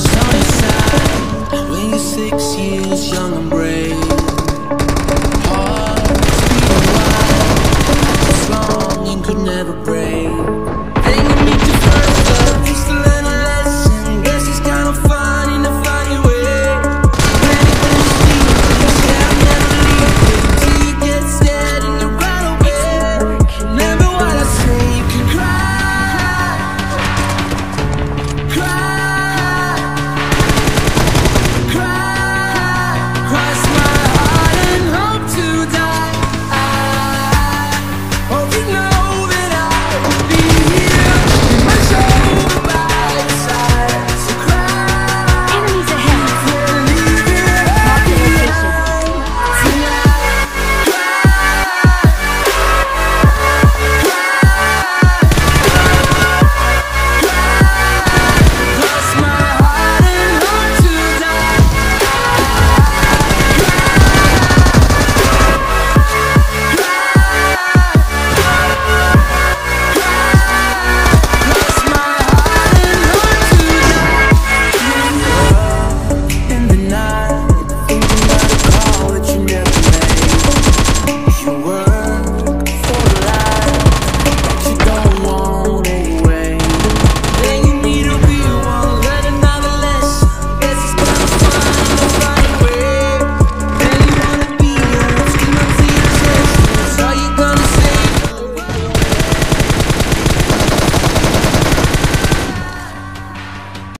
I'm so sad. When you're 6 years young and brave.